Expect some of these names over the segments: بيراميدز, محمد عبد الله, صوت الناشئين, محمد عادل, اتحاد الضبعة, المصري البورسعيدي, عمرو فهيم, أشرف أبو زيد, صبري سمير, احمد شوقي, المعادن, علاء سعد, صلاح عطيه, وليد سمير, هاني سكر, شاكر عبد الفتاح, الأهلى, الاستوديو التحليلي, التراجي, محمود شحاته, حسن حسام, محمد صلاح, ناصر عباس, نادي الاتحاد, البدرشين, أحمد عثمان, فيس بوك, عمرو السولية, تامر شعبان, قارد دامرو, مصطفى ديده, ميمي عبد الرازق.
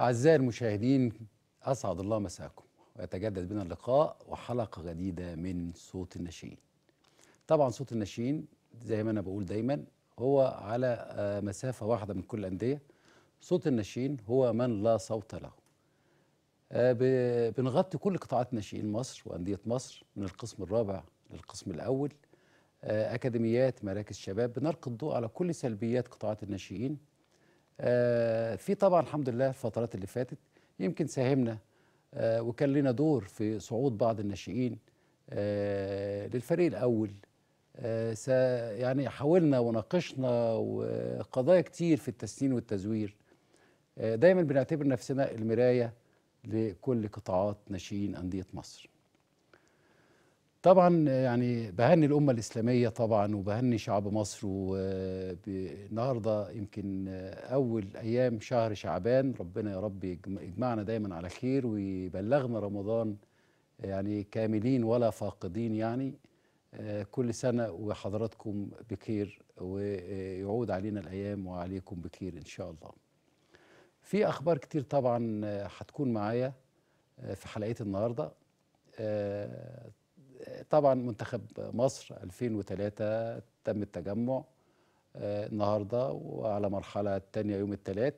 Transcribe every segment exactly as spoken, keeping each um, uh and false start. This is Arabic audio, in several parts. أعزائي المشاهدين، أسعد الله مساكم ويتجدد بنا اللقاء وحلقة جديدة من صوت الناشئين. طبعا صوت الناشئين زي ما أنا بقول دايما هو على مسافة واحدة من كل الأندية. صوت الناشئين هو من لا صوت له. بنغطي كل قطاعات ناشئين مصر وأندية مصر من القسم الرابع للقسم الأول، أكاديميات، مراكز شباب. بنلقي الضوء على كل سلبيات قطاعات الناشئين. في طبعا الحمد لله الفترات اللي فاتت يمكن ساهمنا وكان لنا دور في صعود بعض الناشئين للفريق الأول. يعني حاولنا وناقشنا وقضايا كتير في التسنين والتزوير. دايما بنعتبر نفسنا المراية لكل قطاعات ناشئين أندية مصر. طبعا يعني بهني الأمة الإسلامية طبعا وبهني شعب مصر. والنهارده يمكن أول أيام شهر شعبان، ربنا يا رب يجمعنا دايما على خير ويبلغنا رمضان يعني كاملين ولا فاقدين. يعني كل سنة وحضراتكم بخير ويعود علينا الأيام وعليكم بخير إن شاء الله. في أخبار كتير طبعا هتكون معايا في حلقة النهاردة. طبعا منتخب مصر ألفين وثلاثة تم التجمع النهاردة وعلى مرحلة تانية يوم الثلاث.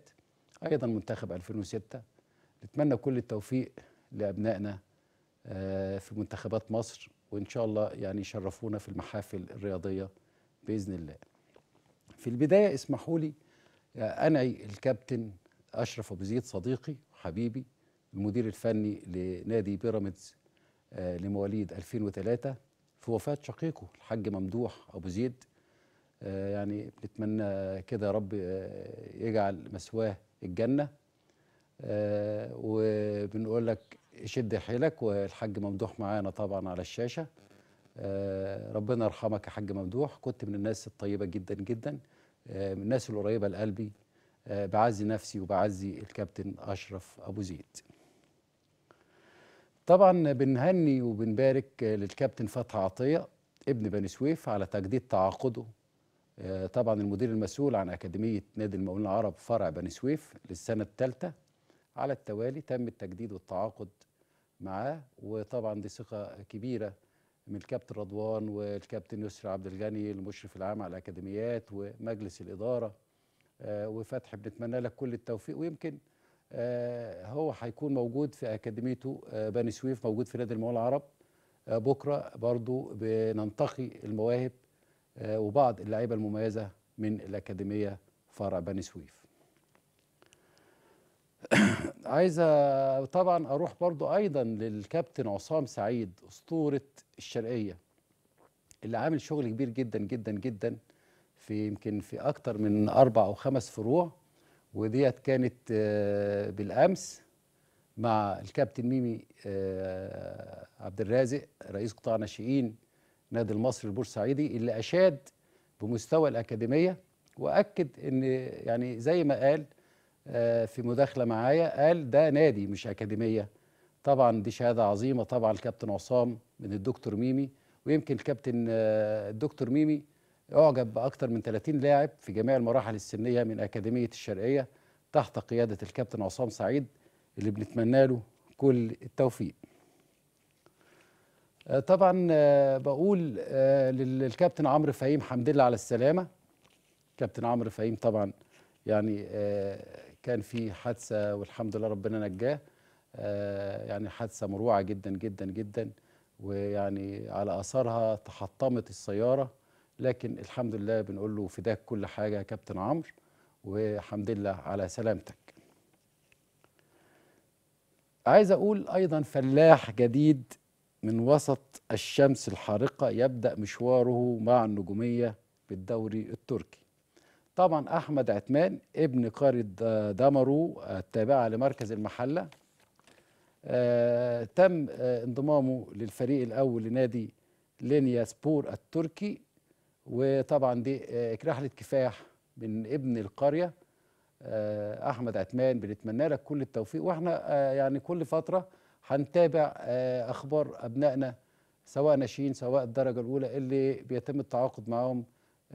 أيضا منتخب ألفين وستة، نتمنى كل التوفيق لأبنائنا في منتخبات مصر وإن شاء الله يعني يشرفونا في المحافل الرياضية بإذن الله. في البداية اسمحوا لي أنعي الكابتن أشرف أبو زيد، صديقي وحبيبي المدير الفني لنادي بيراميدز لمواليد ألفين وثلاثة، في وفاة شقيقه الحاج ممدوح أبو زيد. يعني بنتمنى كده يا رب يجعل مثواه الجنة. وبنقول لك شد حيلك، والحاج ممدوح معانا طبعا على الشاشة. ربنا يرحمك يا حاج ممدوح، كنت من الناس الطيبة جدا جدا، من الناس القريبة لقلبي. بعزي نفسي وبعزي الكابتن أشرف أبو زيد. طبعا بنهني وبنبارك للكابتن فتحي عطيه ابن بني سويف على تجديد تعاقده. طبعا المدير المسؤول عن أكاديمية نادي المقاولون العرب فرع بني سويف للسنة الثالثة على التوالي تم التجديد والتعاقد معاه. وطبعا دي ثقة كبيرة من الكابتن رضوان والكابتن يسري عبد الغني المشرف العام على الأكاديميات ومجلس الإدارة. وفتحي بنتمنى لك كل التوفيق، ويمكن هو هيكون موجود في أكاديميته بني سويف، موجود في نادي المقاولون العرب. بكرة برضو بننتقي المواهب وبعض اللعيبة المميزة من الأكاديمية فرع بني سويف. عايز طبعا أروح برضو أيضا للكابتن عصام سعيد، أسطورة الشرقية، اللي عامل شغل كبير جدا جدا جدا في يمكن في أكتر من أربع أو خمس فروع. وديت كانت بالأمس مع الكابتن ميمي عبد الرازق رئيس قطاع ناشئين نادي المصري البورسعيدي، اللي أشاد بمستوى الأكاديمية وأكد إن يعني زي ما قال في مداخلة معايا، قال ده نادي مش أكاديمية. طبعا دي شهادة عظيمة طبعا الكابتن عصام من الدكتور ميمي. ويمكن الكابتن الدكتور ميمي أعجب بأكثر من ثلاثين لاعب في جميع المراحل السنية من أكاديمية الشرقية تحت قيادة الكابتن عصام سعيد، اللي بنتمنى له كل التوفيق. طبعا بقول للكابتن عمرو فهيم حمد لله على السلامة. كابتن عمرو فهيم طبعا يعني كان في حادثة والحمد لله ربنا نجاه. يعني حادثة مروعة جدا جدا جدا، ويعني على أثرها تحطمت السيارة، لكن الحمد لله بنقول له فداك كل حاجة يا كابتن عمرو وحمد لله على سلامتك. عايز أقول أيضا فلاح جديد من وسط الشمس الحارقة يبدأ مشواره مع النجومية بالدوري التركي. طبعا أحمد عثمان ابن قارد دامرو التابعة لمركز المحلة، آه تم آه انضمامه للفريق الأول لنادي لينيا سبور التركي. وطبعا دي رحله كفاح من ابن القريه احمد عثمان، بنتمنى لك كل التوفيق. واحنا يعني كل فتره هنتابع اخبار ابنائنا سواء ناشئين سواء الدرجه الاولى اللي بيتم التعاقد معاهم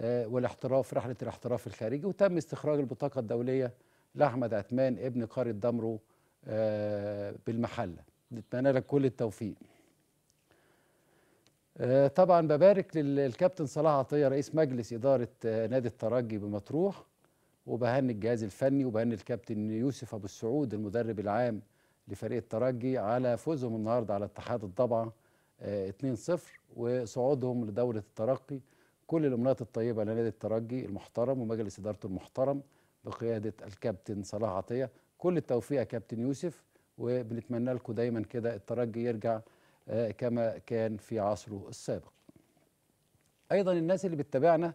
والاحتراف، رحله الاحتراف الخارجي. وتم استخراج البطاقه الدوليه لأحمد عثمان ابن قارد دامرو بالمحلة. نتمنى لك كل التوفيق. طبعا ببارك للكابتن صلاح عطيه رئيس مجلس إدارة نادي التراجي بمطروح، وبهني الجهاز الفني وبهني الكابتن يوسف أبو السعود المدرب العام لفريق الترجي على فوزهم النهارده على اتحاد الضبعة اتنين صفر وصعودهم لدورة الترقي. كل الأمنيات الطيبة لنادي الترجي المحترم ومجلس إدارته المحترم بقيادة الكابتن صلاح عطيه. كل التوفيق يا كابتن يوسف، وبنتمنى لكم دايما كده الترجي يرجع كما كان في عصره السابق. أيضا الناس اللي بتتابعنا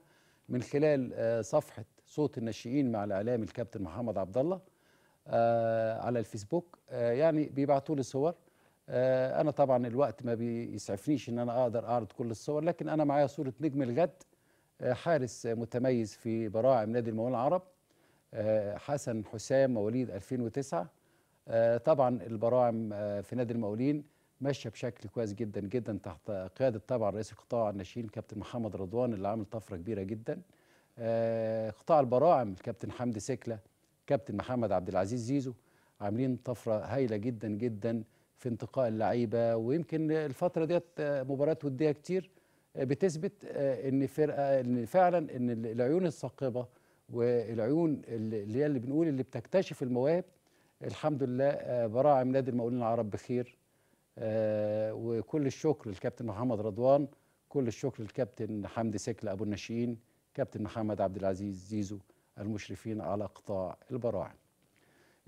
من خلال صفحة صوت الناشئين مع الإعلامي الكابتن محمد عبد الله على الفيسبوك، يعني بيبعتوا لي صور. أنا طبعا الوقت ما بيسعفنيش إن أنا أقدر أعرض كل الصور، لكن أنا معايا صورة نجم الغد حارس متميز في براعم نادي المقاولون العرب حسن حسام مواليد ألفين وتسعة. طبعا البراعم في نادي المقاولين ماشيه بشكل كويس جدا جدا تحت قياده طبعا رئيس القطاع الناشئين كابتن محمد رضوان اللي عامل طفره كبيره جدا. قطاع البراعم الكابتن حمدي سكله، كابتن محمد عبد العزيز زيزو، عاملين طفره هايله جدا جدا في انتقاء اللعيبه. ويمكن الفتره ديت مباريات وديه كتير بتثبت ان فرقه ان فعلا ان العيون الثاقبه والعيون اللي هي اللي بنقول اللي بتكتشف المواهب. الحمد لله براعم نادي المقاولون العرب بخير. آه وكل الشكر للكابتن محمد رضوان، كل الشكر للكابتن حمدي سكل أبو الناشئين، كابتن محمد عبد العزيز زيزو، المشرفين على قطاع البراعم.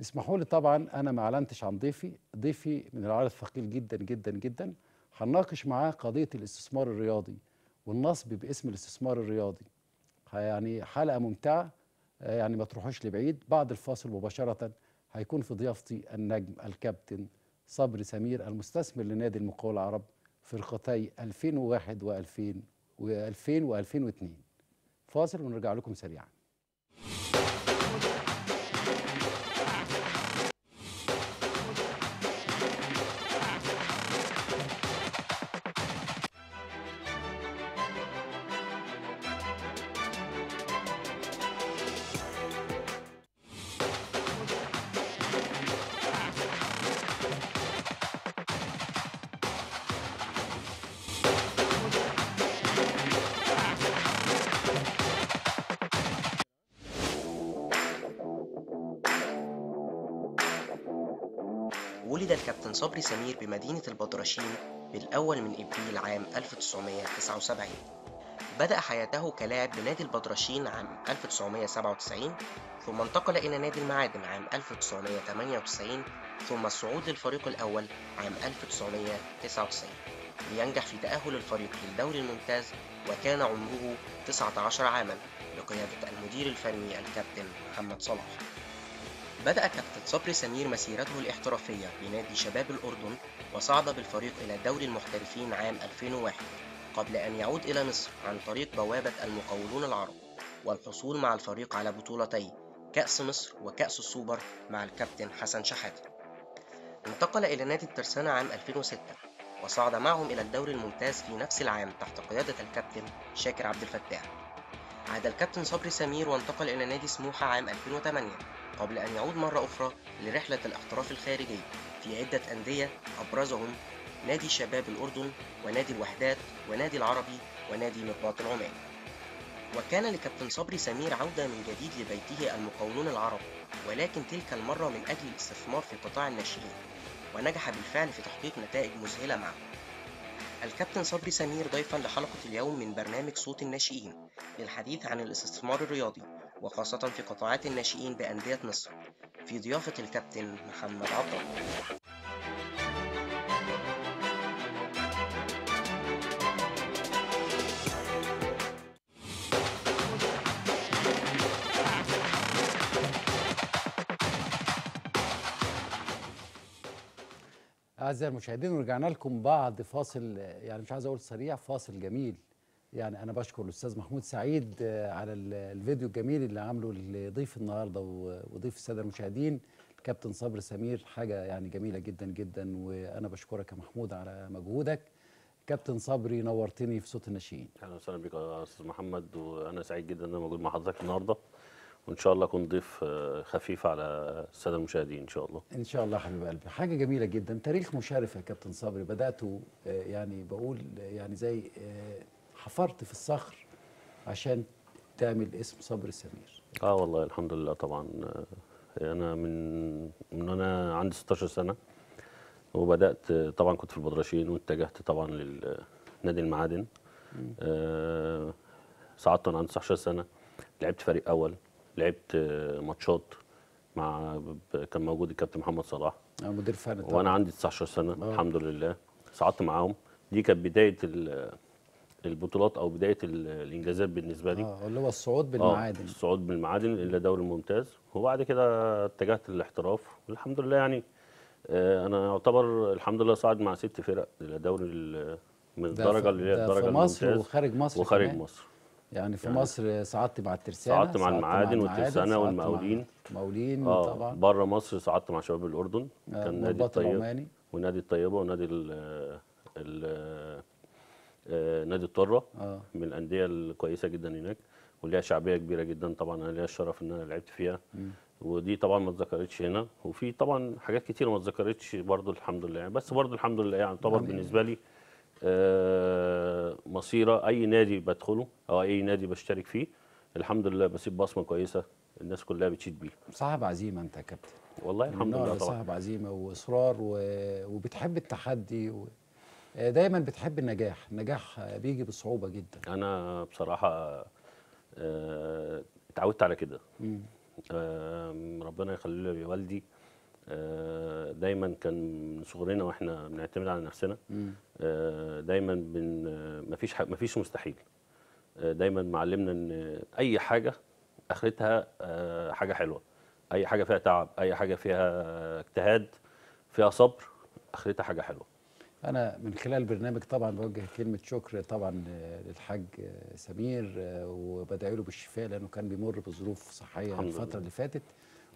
اسمحوا لي طبعا أنا ما أعلنتش عن ضيفي، ضيفي من العرض الثقيل جدا جدا جدا. هنناقش معاه قضية الاستثمار الرياضي والنصب باسم الاستثمار الرياضي. يعني حلقة ممتعة، آه يعني ما تروحوش لبعيد. بعد الفاصل مباشرة هيكون في ضيافتي النجم الكابتن صبري سمير المستثمر لنادي المقاولون العرب فرقتي ألفين وواحد و2000 و2000 و2002. فاصل ونرجع لكم سريعا. ولد الكابتن صبري سمير بمدينة البدرشين بالأول من إبريل عام ألف وتسعمائة وتسعة وسبعين. بدأ حياته كلاعب لنادي البدرشين عام ألف وتسعمائة وسبعة وتسعين، ثم انتقل إلى نادي المعادن عام ألف وتسعمائة وثمانية وتسعين، ثم الصعود للفريق الأول عام ألف وتسعمائة وتسعة وتسعين لينجح في تأهل الفريق للدوري الممتاز. وكان عمره تسعة عشر عاما بقيادة المدير الفني الكابتن محمد صلاح. بدأ كابتن صبري سمير مسيرته الاحترافية بنادي شباب الأردن، وصعد بالفريق إلى دوري المحترفين عام ألفين وواحد قبل أن يعود إلى مصر عن طريق بوابة المقاولون العرب، والحصول مع الفريق على بطولتي كأس مصر وكأس السوبر مع الكابتن حسن شحاتة. انتقل إلى نادي الترسانة عام ألفين وستة وصعد معهم إلى الدوري الممتاز في نفس العام تحت قيادة الكابتن شاكر عبد الفتاح. عاد الكابتن صبري سمير وانتقل إلى نادي سموحة عام ألفين وثمانية قبل أن يعود مرة أخرى لرحلة الاحتراف الخارجي في عدة أندية أبرزهم نادي شباب الأردن ونادي الوحدات ونادي العربي ونادي مقباط العمان. وكان لكابتن صبري سمير عودة من جديد لبيته المقاولون العرب، ولكن تلك المرة من أجل الاستثمار في قطاع الناشئين، ونجح بالفعل في تحقيق نتائج مذهلة معه. الكابتن صبري سمير ضيفا لحلقة اليوم من برنامج صوت الناشئين للحديث عن الاستثمار الرياضي وخاصة في قطاعات الناشئين بأندية مصر في ضيافة الكابتن محمد عبد الله. أعزائي المشاهدين، ورجعنا لكم بعد فاصل، يعني مش عايز أقول سريع، فاصل جميل. يعني أنا بشكر الأستاذ محمود سعيد على الفيديو الجميل اللي عامله لضيف النهارده وضيف السادة المشاهدين الكابتن صبري سمير، حاجة يعني جميلة جدا جدا. وأنا بشكرك يا محمود على مجهودك. كابتن صبري نورتني في صوت الناشئين. أهلا وسهلا بيك يا أستاذ محمد، وأنا سعيد جدا إن أنا موجود مع حضرتك النهارده، وان شاء الله اكون ضيف خفيف على الساده المشاهدين ان شاء الله. ان شاء الله حبيب قلبي. حاجه جميله جدا، تاريخ مشرف يا كابتن صبري، بداته يعني بقول يعني زي حفرت في الصخر عشان تعمل اسم صبري سمير. اه والله الحمد لله. طبعا انا من من انا عندي ستاشر سنه وبدات، طبعا كنت في البدرشين واتجهت طبعا لنادي المعادن. آه صعدت وانا عندي تسعتاشر سنه، لعبت فريق اول، لعبت ماتشات مع كان موجود الكابتن محمد صلاح مدير فني وانا عندي تسعتاشر سنه. أوه. الحمد لله صعدت معاهم، دي كانت بدايه البطولات او بدايه الانجازات بالنسبه لي، اه اللي هو الصعود بالمعادن. الصعود بالمعادن الى دوري الممتاز، وبعد كده اتجهت للاحتراف والحمد لله. يعني انا اعتبر الحمد لله صاعد مع ست فرق الى دوري من الدرجه اللي هي الدرجه في مصر الممتاز، وخارج مصر وخارج كمان. مصر يعني في يعني مصر صعدت مع الترسانة، صعدت مع المعادن والترسانة والمقاولين المقاولين آه طبعا. بره مصر صعدت مع شباب الأردن، آه كان نادي الطيب ونادي الطيبة ونادي ال نادي الطرة، آه من الأندية الكويسة جدا هناك وليها شعبية كبيرة جدا. طبعا أنا ليا الشرف إن أنا لعبت فيها، م. ودي طبعا ما اتذكرتش هنا، وفي طبعا حاجات كتير ما اتذكرتش برضه الحمد لله يعني. بس برضه الحمد لله يعني طبعا بالنسبة لي آه مصيره اي نادي بدخله او اي نادي بشترك فيه الحمد لله بسيب بصمه كويسه الناس كلها بتشيد بيه. صاحب عزيمه انت يا كابتن والله الحمد لله. طبعا صاحب عزيمه واصرار و... وبتحب التحدي و... دايما بتحب النجاح. النجاح بيجي بصعوبه جدا. انا بصراحه آه اتعودت على كده، آه ربنا يخلي لي والدي دايما، كان من صغرنا واحنا بنعتمد على نفسنا، دايما بن مفيش مفيش مستحيل، دايما معلمنا ان اي حاجه اخرتها حاجه حلوه، اي حاجه فيها تعب، اي حاجه فيها اجتهاد، فيها صبر، اخرتها حاجه حلوه. انا من خلال البرنامج طبعا بوجه كلمه شكر طبعا للحاج سمير وبدعي له بالشفاء لانه كان بيمر بظروف صحيه الفتره اللي فاتت،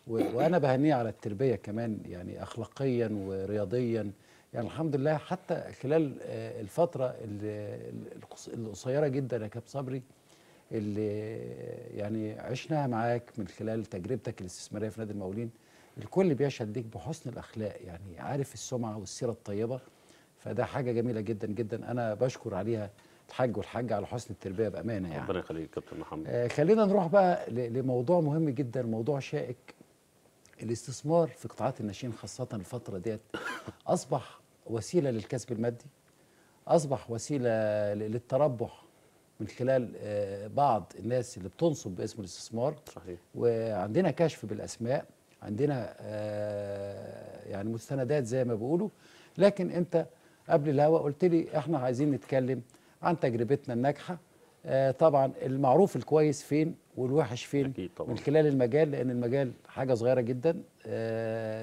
وانا بهنيه على التربيه كمان يعني اخلاقيا ورياضيا يعني الحمد لله. حتى خلال الفتره القصيره جدا يا كابتن صبري اللي يعني عشناها معاك من خلال تجربتك الاستثماريه في نادي المقاولين، الكل بيشهد ليك بحسن الاخلاق، يعني عارف السمعه والسيره الطيبه، فده حاجه جميله جدا جدا انا بشكر عليها الحاج والحاجه على حسن التربيه بامانه يعني. ربنا يخليك يا كابتن محمد. آه خلينا نروح بقى لموضوع مهم جدا، موضوع شائك، الاستثمار في قطاعات الناشئين خاصة الفترة ديت أصبح وسيلة للكسب المادي، أصبح وسيلة للتربح من خلال بعض الناس اللي بتنصب باسم الاستثمار. صحيح. وعندنا كشف بالأسماء، عندنا يعني مستندات زي ما بيقولوا، لكن أنت قبل الهوا قلت لي إحنا عايزين نتكلم عن تجربتنا الناجحة، طبعا المعروف الكويس فين والوحش فين من خلال المجال، لأن المجال حاجة صغيرة جدا،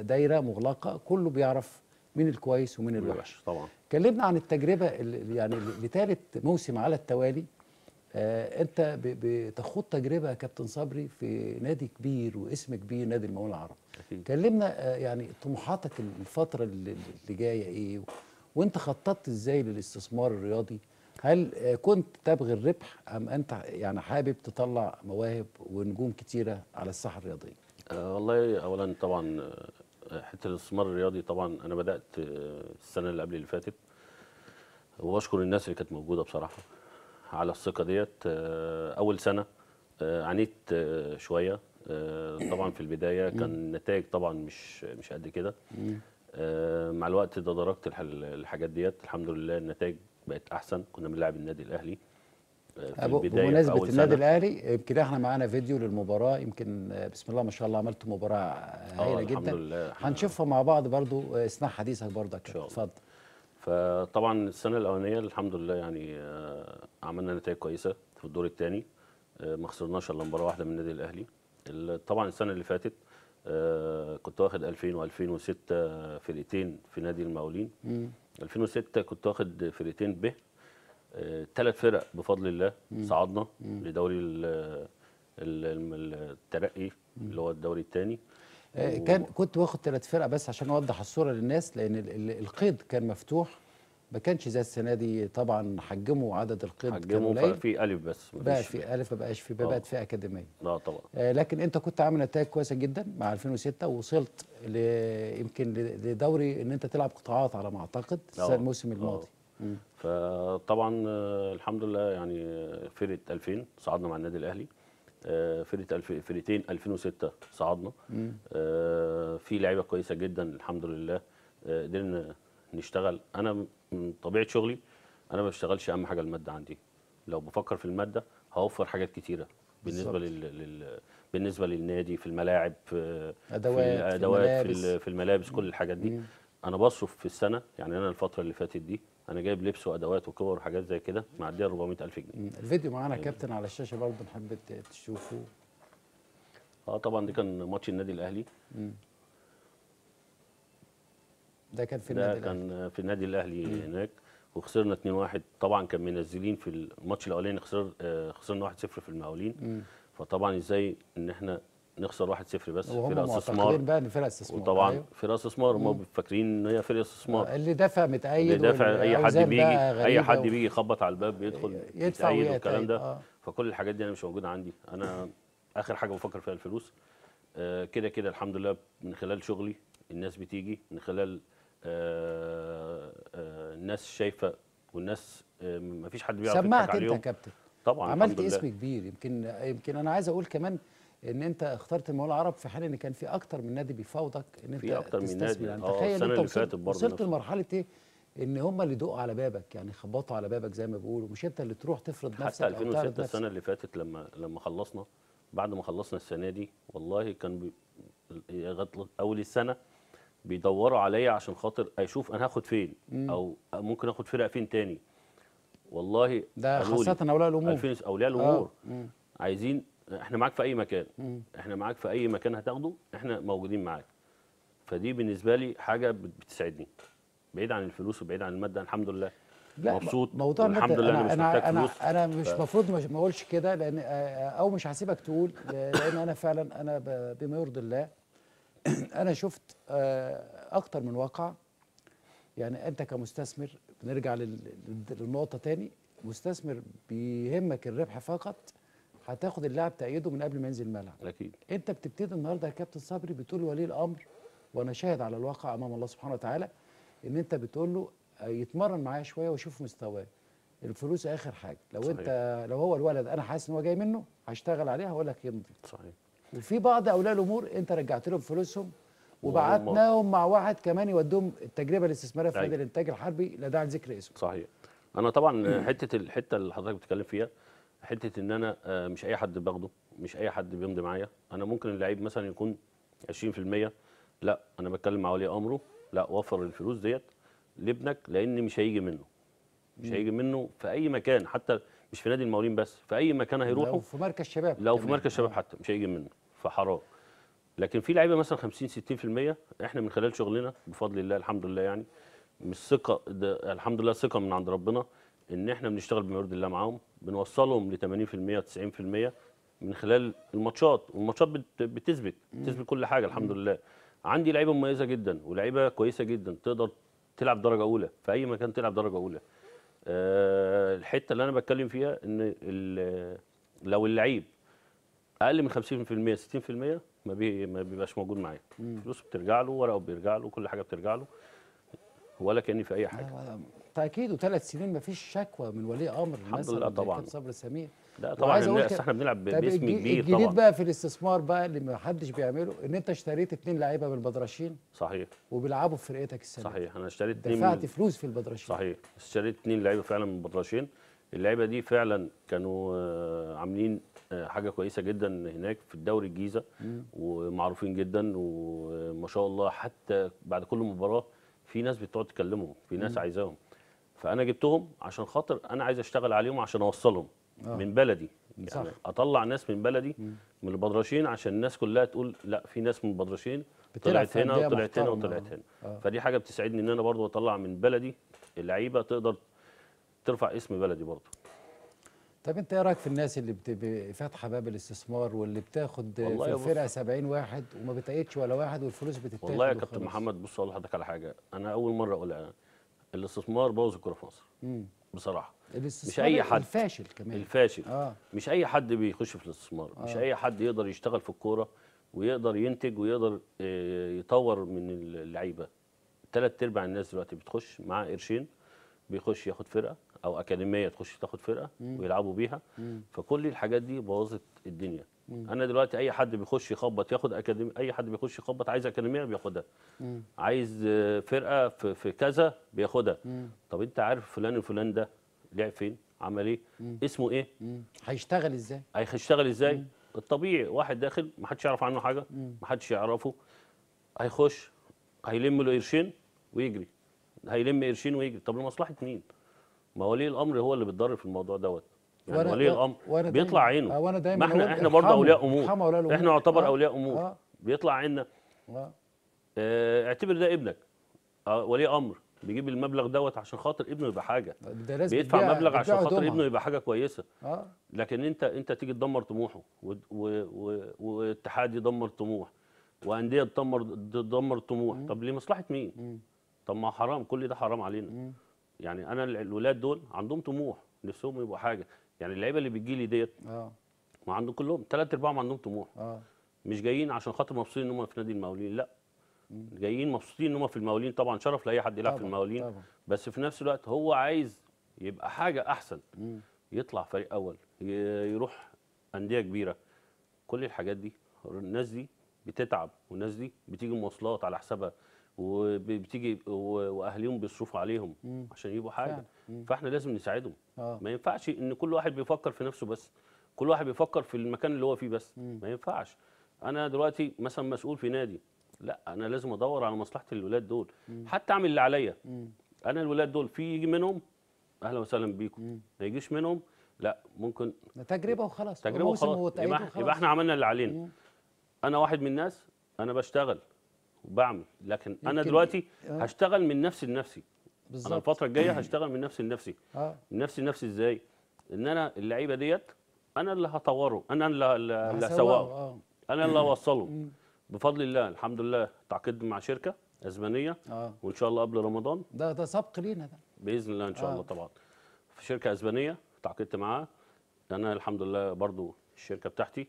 دايرة مغلقة، كله بيعرف مين الكويس ومين الوحش. طبعا كلمنا عن التجربة اللي يعني لثالث موسم على التوالي أنت بتخوض تجربة يا كابتن صبري في نادي كبير واسم كبير، نادي المقاولون العرب. أكيد. كلمنا يعني طموحاتك الفترة اللي جاية إيه، وأنت خططت إزاي للاستثمار الرياضي؟ هل كنت تبغي الربح ام انت يعني حابب تطلع مواهب ونجوم كتيره على الساحه الرياضيه؟ أه والله اولا طبعا حته الاستثمار الرياضي طبعا انا بدات السنه اللي قبل اللي فاتت، وبشكر الناس اللي كانت موجوده بصراحه على الثقه ديت. اول سنه عانيت شويه طبعا في البدايه، كان النتائج طبعا مش مش قد كده، مع الوقت ده دركت الحاجات ديت الحمد لله، النتائج بقت احسن. كنا بنلعب النادي الاهلي في البدايه، بمناسبه النادي الاهلي يمكن احنا معانا فيديو للمباراه، يمكن بسم الله ما شاء الله عملت مباراه هايله جدا الحمد لله، هنشوفها مع بعض برضو اثناء حديثك برضك. اتفضل. فطبعا السنه الاولانيه الحمد لله يعني عملنا نتائج كويسه، في الدور الثاني ما خسرناش الا مباراه واحده من النادي الاهلي. طبعا السنه اللي فاتت كنت واخد ألفين وألفين وستة فرقتين في نادي المقاولين، ألفين وستة كنت واخد فرقتين ب ثلاث فرق بفضل الله صعدنا لدوري الترقي اللي هو الدوري الثاني. كان كنت واخد ثلاث فرق، بس عشان اوضح الصوره للناس لان القيد كان مفتوح ما كانش زي السنه دي طبعا. حجموا عدد القيد حجموا كان في الف بس بقى في الف ما بقاش في بقت في اكاديميه اه طبعا آه لكن انت كنت عامل نتائج كويسه جدا مع ألفين وستة ووصلت يمكن لدوري ان انت تلعب قطاعات على ما اعتقد الموسم الماضي. مم. فطبعا الحمد لله يعني فرقه ألفين صعدنا مع النادي الاهلي، فرقه فرقتين ألفين وستة صعدنا آه في لعيبه كويسه جدا الحمد لله قدرنا آه نشتغل. انا من طبيعه شغلي انا ما بشتغلش اهم حاجه الماده عندي، لو بفكر في الماده هوفر حاجات كتيره بالنسبه لل... لل بالنسبه للنادي في الملاعب في الادوات في, في الملابس كل الحاجات دي. مم. انا بصرف في السنه يعني انا الفتره اللي فاتت دي انا جايب لبس وادوات وكور وحاجات زي كده معديه أربعمية ألف جنيه. الفيديو معانا يا كابتن على الشاشه برضه نحب تشوفه. اه طبعا ده كان ماتش النادي الاهلي. مم. ده كان في النادي الاهلي ده كان في النادي الاهلي مم. هناك وخسرنا اتنين واحد. طبعا كان منزلين في الماتش الاولاني خسر خسرنا واحد صفر في المقاولين. مم. فطبعا ازاي ان احنا نخسر واحد صفر بس فرقه استثمار بقى ان فرقه استثمار وطبعا أيوه. فرقه استثمار هم فاكرين ان هي فرقه استثمار اللي دافع متأيد اللي دافع اي حد بيجي اي حد بيجي يخبط على الباب يدخل يدفع والكلام ده آه. فكل الحاجات دي انا مش موجوده عندي. انا اخر حاجه بفكر فيها الفلوس آه كده كده الحمد لله من خلال شغلي الناس بتيجي من خلال آه آه الناس شايفه والناس آه ما فيش حد بيعرف يضحك عليهم. سمعت انت يا كابتن طبعا عملت اسم كبير. يمكن يمكن انا عايز اقول كمان ان انت اخترت المقاولون العرب في حال ان كان في اكتر من نادي بيفاوضك ان انت اكتر من نادي يعني تخيل انت وصلت, وصلت لمرحله ايه ان هم اللي دقوا على بابك يعني خبطوا على بابك زي ما بيقولوا مش انت اللي تروح تفرض نفسك. حتى ألفين وستة السنه اللي فاتت لما لما خلصنا بعد ما خلصنا السنه دي والله كان بي... اول السنه بيدوروا عليا عشان خاطر اشوف انا هاخد فين مم. او ممكن اخد فرق فين تاني والله ده خاصه اولياء الامور ألفين اولياء الامور آه. عايزين احنا معاك في اي مكان احنا معاك في اي مكان هتاخده احنا موجودين معاك. فدي بالنسبه لي حاجه بتسعدني بعيد عن الفلوس وبعيد عن الماده الحمد لله مبسوط موضوع الحمد لله. انا مش محتاج فلوس انا مش المفروض ف... ما اقولش كده لان او مش هسيبك تقول لان انا فعلا انا بما يرضي الله انا شفت اكتر من واقع. يعني انت كمستثمر بنرجع للنقطه تاني مستثمر بيهمك الربح فقط هتاخد اللاعب تأيده من قبل ما ينزل الملعب. اكيد انت بتبتدي النهارده يا كابتن صبري بتقول ولي الامر وانا شاهد على الواقع امام الله سبحانه وتعالى ان انت بتقول له يتمرن معايا شويه واشوف مستواه. الفلوس اخر حاجه لو صحيح. انت لو هو الولد انا حاسس ان هو جاي منه هشتغل عليه هقول لك يمضي صحيح. وفي بعض اولياء الامور انت رجعت لهم فلوسهم وبعتناهم مع واحد كمان يوديهم التجربه الاستثماريه في نادي الانتاج الحربي لا داعي لذكر اسمه. صحيح انا طبعا حته الحته اللي حضرتك بتتكلم فيها حته ان انا مش اي حد باخده مش اي حد بيمضي معايا. انا ممكن اللعيب مثلا يكون عشرين في المية لا انا بتكلم مع ولي امره لا وفر الفلوس ديت لابنك لان مش هيجي منه مش هيجي منه في اي مكان حتى مش في نادي المقاولين بس في اي مكان هيروحوا لو في مركز شباب لو في مركز شباب حتى مش هيجي منه فحرام. لكن في لعيبه مثلا خمسين ستين في المية احنا من خلال شغلنا بفضل الله الحمد لله يعني مش ثقه الحمد لله ثقه من عند ربنا ان احنا بنشتغل بما يرضي الله معاهم بنوصلهم ل تمانين في المية تسعين في المية من خلال الماتشات والماتشات بتثبت بتثبت كل حاجه الحمد لله. عندي لعيبه مميزه جدا ولعيبه كويسه جدا تقدر تلعب درجه اولى في اي مكان تلعب درجه اولى. أه الحته اللي انا بتكلم فيها ان لو اللعيب اقل من خمسين في المية ستين في المية ما بي ما بيبقاش موجود معايا فلوسه بترجع له ورقه بيرجع له كل حاجه بترجع له ولا كاني في اي حاجه. اكيد وثلاث سنين مفيش شكوى من ولي امر الحمد لله طبعا صبري سمير. لا طبعا احنا بنلعب باسم كبير طبعا. الجديد بقى في الاستثمار بقى اللي ما حدش بيعمله ان انت اشتريت اتنين لعيبه من البدرشين صحيح وبيلعبوا في فرقتك السنه صحيح. انا اشتريت اتنين دفعت فلوس في البدرشين صحيح اشتريت اتنين لعيبه فعلا من البدرشين. اللعيبه دي فعلا كانوا عاملين حاجه كويسه جدا هناك في الدوري الجيزه مم. ومعروفين جدا وما شاء الله حتى بعد كل مباراه في ناس بتقعد تكلمهم في ناس مم. عايزاهم. فانا جبتهم عشان خاطر انا عايز اشتغل عليهم عشان اوصلهم آه. من بلدي يعني صح. اطلع ناس من بلدي مم. من البدرشين عشان الناس كلها تقول لا في ناس من البدرشين طلعت هنا وطلعت هنا وطلعت هنا آه. فدي حاجه بتسعدني ان انا برضو اطلع من بلدي اللعيبه تقدر ترفع اسم بلدي برضو. طب انت ايه رايك في الناس اللي بت... فاتحه باب الاستثمار واللي بتاخد في الفرقه سبعين واحد وما بتأيدش ولا واحد والفلوس بتتاخد؟ والله يا كابتن محمد بص اقول لحضرتك على حاجه انا اول مره اقولها. الاستثمار بوظ الكوره في مصر بصراحه. مش اي حد الفاشل كمان الفاشل آه. مش اي حد بيخش في الاستثمار آه. مش اي حد يقدر يشتغل في الكوره ويقدر ينتج ويقدر يطور من اللعيبه. ثلاث ارباع الناس دلوقتي بتخش مع قرشين بيخش ياخد فرقه او اكاديميه تخش تاخد فرقه مم. ويلعبوا بيها مم. فكل الحاجات دي بوظت الدنيا. مم. انا دلوقتي اي حد بيخش يخبط ياخد اكاديميه، اي حد بيخش يخبط عايز اكاديميه بياخدها، مم. عايز فرقه في, في كذا بياخدها. طب انت عارف فلان الفلان ده لعب فين؟ عمل ايه؟ مم. اسمه ايه؟ هيشتغل ازاي؟ هيشتغل ازاي؟ مم. الطبيعي واحد داخل ما حدش يعرف عنه حاجه، ما حدش يعرفه، هيخش هيلم له قرشين ويجري، هيلم قرشين ويجري. طب لمصلحه مين؟ ما ولي الامر هو اللي بيتضرر في الموضوع دوت. يعني ولي الامر بيطلع عينه. ما احنا احنا برضه اولياء امور، احنا نعتبر آه. اولياء امور آه. بيطلع عيننا آه. اه اعتبر ده ابنك آه. ولي امر بيجيب المبلغ دوت عشان خاطر ابنه يبقى حاجه، بيدفع مبلغ عشان خاطر ابنه يبقى حاجه كويسه آه. لكن انت انت تيجي تدمر طموحه، واتحاد يدمر طموح، وانديه تدمر تدمر طموح. طب لمصلحه مين؟ مم. طب ما حرام، كل ده حرام علينا. مم. يعني انا الولاد دول عندهم طموح، نفسهم يبقوا حاجه. يعني اللعيبه اللي بتجي لي ديت اه ما عندهم كلهم ثلاث ارباع ما عندهم طموح اه مش جايين عشان خاطر مبسوطين ان هم في نادي المقاولين، لا مم. جايين مبسوطين ان هم في المقاولين. طبعا شرف لاي حد يلعب في المقاولين طبعا. بس في نفس الوقت هو عايز يبقى حاجه احسن، مم. يطلع فريق اول، يروح انديه كبيره. كل الحاجات دي الناس دي بتتعب، والناس دي بتيجي مواصلات على حسابها، وبتيجي واهاليهم بيصرفوا عليهم مم. عشان يجيبوا حاجه. مم. فاحنا لازم نساعدهم آه. ما ينفعش ان كل واحد بيفكر في نفسه بس، كل واحد بيفكر في المكان اللي هو فيه بس. مم. ما ينفعش انا دلوقتي مثلا مسؤول في نادي، لا انا لازم ادور على مصلحه الولاد دول، مم. حتى اعمل اللي عليا. انا الولاد دول في يجي منهم اهلا وسهلا بيكم، ما يجيش منهم لا ممكن تجربه وخلاص، تجربه وخلاص. يبقى, يبقى احنا عملنا اللي علينا. مم. انا واحد من الناس، انا بشتغل وبعمل، لكن انا دلوقتي آه. هشتغل من نفسي لنفسي. انا الفتره الجايه هشتغل من نفسي لنفسي. آه. من نفسي لنفسي ازاي؟ ان انا اللعيبه ديت انا اللي هطوره، انا اللي هسوقه، آه. انا اللي هوصله بفضل الله. الحمد لله تعاقدت مع شركه اسبانيه آه. وان شاء الله قبل رمضان ده ده سبق لينا ده باذن الله ان شاء آه. الله. طبعا في شركه اسبانيه تعاقدت معاها، انا الحمد لله برضو الشركه بتاعتي